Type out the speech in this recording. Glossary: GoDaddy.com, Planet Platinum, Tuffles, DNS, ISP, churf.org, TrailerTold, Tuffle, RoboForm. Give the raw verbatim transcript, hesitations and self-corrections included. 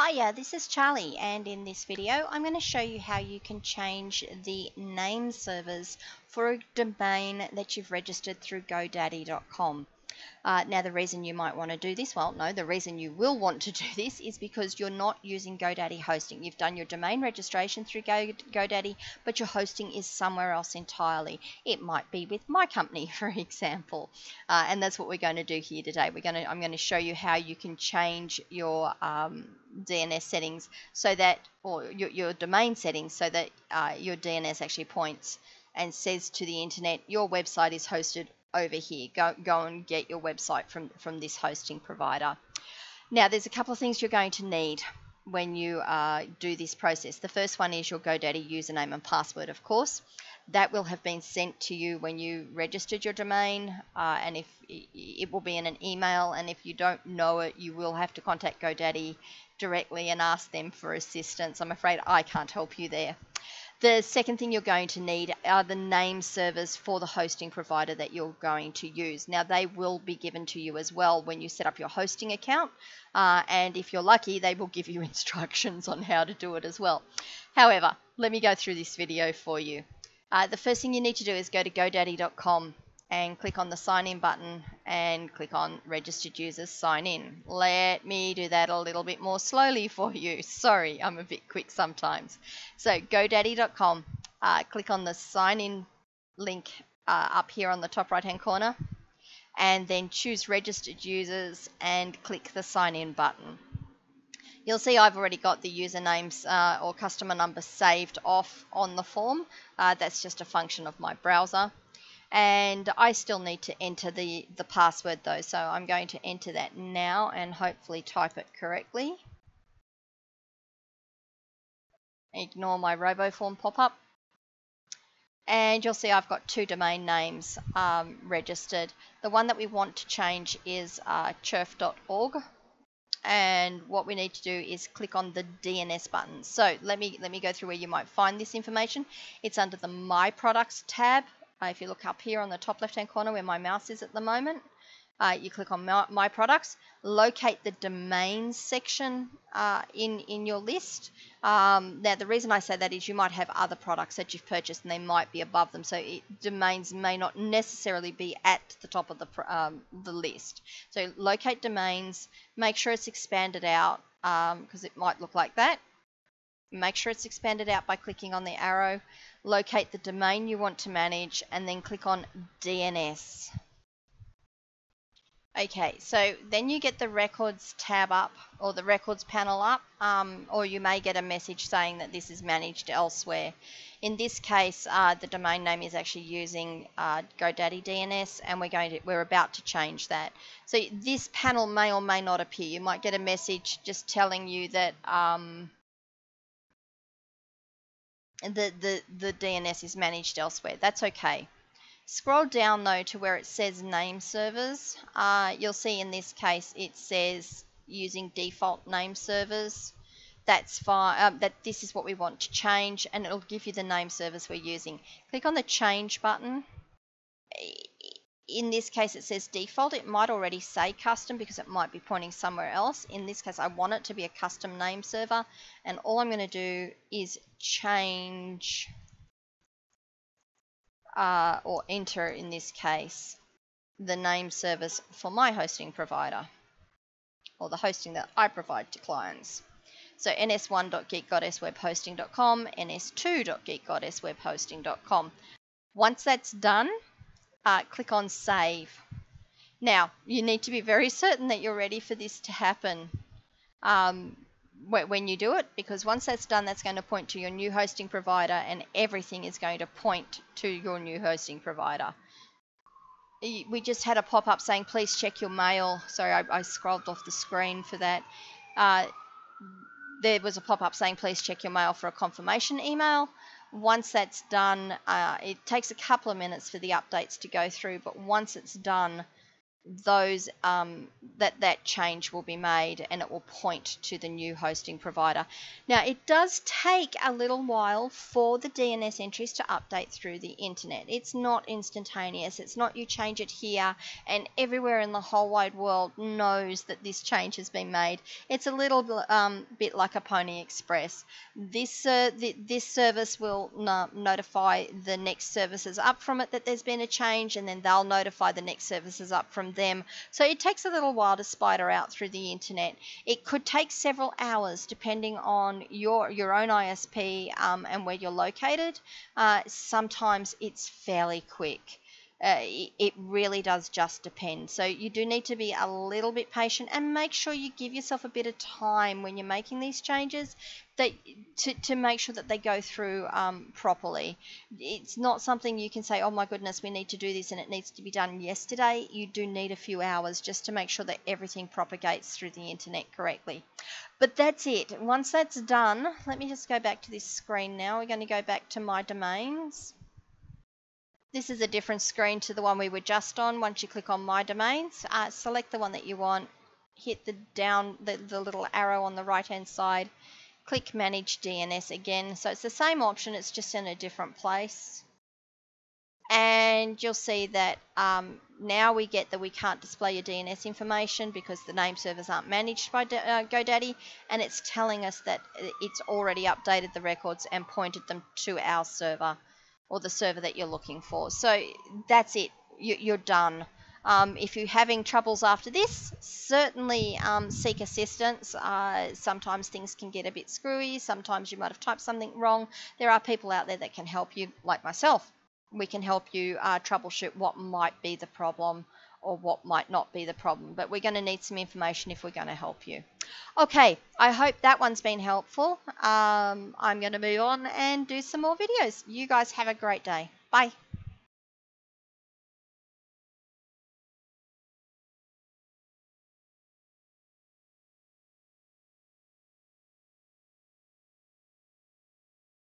Hiya, this is Charlie, and in this video I'm going to show you how you can change the name servers for a domain that you've registered through GoDaddy dot com. Uh, now the reason you might want to do this, well no, the reason you will want to do this is because you're not using GoDaddy hosting. You've done your domain registration through Go GoDaddy, but your hosting is somewhere else entirely. It might be with my company, for example, uh, and that's what we're going to do here today. We're going to, I'm going to show you how you can change your um, D N S settings so that, or your, your domain settings, so that uh, your D N S actually points and says to the internet, your website is hosted over here. Go, go and get your website from, from this hosting provider. Now, there's a couple of things you're going to need when you uh, do this process. The first one is your GoDaddy username and password, of course. That will have been sent to you when you registered your domain, uh, and if it will be in an email, and if you don't know it, you will have to contact GoDaddy directly and ask them for assistance. I'm afraid I can't help you there. The second thing you're going to need are the name servers for the hosting provider that you're going to use. Now, they will be given to you as well when you set up your hosting account, uh, and if you're lucky, they will give you instructions on how to do it as well. However, let me go through this video for you. Uh, the first thing you need to do is go to GoDaddy dot com and click on the sign in button and click on registered users sign in. Let me do that a little bit more slowly for you. Sorry, I'm a bit quick sometimes. So GoDaddy dot com, uh, click on the sign in link uh, up here on the top right hand corner, and then choose registered users and click the sign in button. You'll see I've already got the usernames uh, or customer number saved off on the form. Uh, that's just a function of my browser. And I still need to enter the, the password though, so I'm going to enter that now and hopefully type it correctly. Ignore my RoboForm pop-up. And you'll see I've got two domain names um, registered. The one that we want to change is uh, churf dot org. And what we need to do is click on the D N S button. So let me, let me go through where you might find this information. It's under the My Products tab. Uh, if you look up here on the top left-hand corner where my mouse is at the moment, uh, you click on my, my Products, locate the domains section uh, in, in your list. Um, now, the reason I say that is you might have other products that you've purchased and they might be above them, so it, domains may not necessarily be at the top of the, um, the list. So locate domains, make sure it's expanded out, because um, it might look like that. Make sure it's expanded out by clicking on the arrow, locate the domain you want to manage, and then click on D N S. Okay, so then you get the records tab up, or the records panel up, um, or you may get a message saying that this is managed elsewhere. In this case, uh, the domain name is actually using uh, GoDaddy D N S, and we're going to, we're about to change that. So this panel may or may not appear. You might get a message just telling you that um, The, the, the D N S is managed elsewhere. That's okay. Scroll down though to where it says name servers. Uh, you'll see in this case it says using default name servers. That's fine. Um, that this is what we want to change, and it'll give you the name servers we're using. Click on the change button. In this case it says default. It might already say custom because it might be pointing somewhere else. In this case I want it to be a custom name server, and all I'm going to do is change uh, or enter in this case the name service for my hosting provider, or the hosting that I provide to clients. So N S one dot geek goddess web hosting dot com, N S two dot geek goddess web hosting dot com. Once that's done, Uh, click on save. Now you need to be very certain that you're ready for this to happen um, wh when you do it, because once that's done, that's going to point to your new hosting provider, and everything is going to point to your new hosting provider. We just had a pop-up saying please check your mail. Sorry, I, I scrolled off the screen for that. Uh, there was a pop-up saying please check your mail for a confirmation email. Once that's done, uh, it takes a couple of minutes for the updates to go through, but once it's done, those um, that that change will be made, and it will point to the new hosting provider. Now, it does take a little while for the D N S entries to update through the internet. It's not instantaneous. It's not you change it here and everywhere in the whole wide world knows that this change has been made. It's a little um, bit like a Pony Express. This uh, the, this service will no notify the next services up from it that there's been a change, and then they'll notify the next services up from them. So it takes a little while to spider out through the internet. It could take several hours depending on your your own I S P um, and where you're located. Uh, sometimes it's fairly quick. Uh, it really does just depend. So you do need to be a little bit patient, and make sure you give yourself a bit of time when you're making these changes that to, to make sure that they go through um, properly. It's not something you can say, oh my goodness, we need to do this and it needs to be done yesterday. You do need a few hours just to make sure that everything propagates through the internet correctly. But that's it. Once that's done, let me just go back to this screen now. We're going to go back to My Domains. This is a different screen to the one we were just on. Once you click on My Domains, uh, select the one that you want, hit the down the, the little arrow on the right hand side, click Manage D N S again. So it's the same option, it's just in a different place. And you'll see that um, now we get that we can't display your D N S information because the name servers aren't managed by uh, GoDaddy, and it's telling us that it's already updated the records and pointed them to our server, or the server that you're looking for. So that's it, you're done. Um, if you're having troubles after this, certainly um, seek assistance. Uh, sometimes things can get a bit screwy, sometimes you might have typed something wrong. There are people out there that can help you, like myself. We can help you uh, troubleshoot what might be the problem or what might not be the problem, but we're going to need some information if we're going to help you. Okay, I hope that one's been helpful. Um, I'm going to move on and do some more videos. You guys have a great day. Bye.